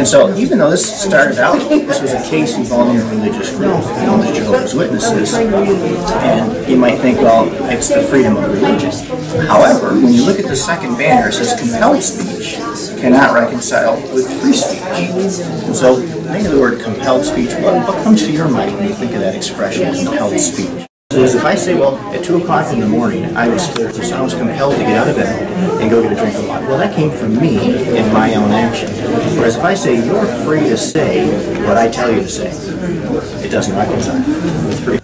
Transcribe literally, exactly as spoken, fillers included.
And so, even though this started out, this was a case involving a religious group, you know, the Jehovah's Witnesses, and you might think, well, it's the freedom of religion. However, when you look at the second banner, it says compelled speech cannot reconcile with free speech. And so, think of the word compelled speech. What, what comes to your mind when you think of that expression, compelled speech? So if I say, well, at two o'clock in the morning, I was, I was compelled to get out of bed and go get a drink of water. Well, that came from me and my own action. Whereas if I say, you're free to say what I tell you to say, it doesn't reconcile with free.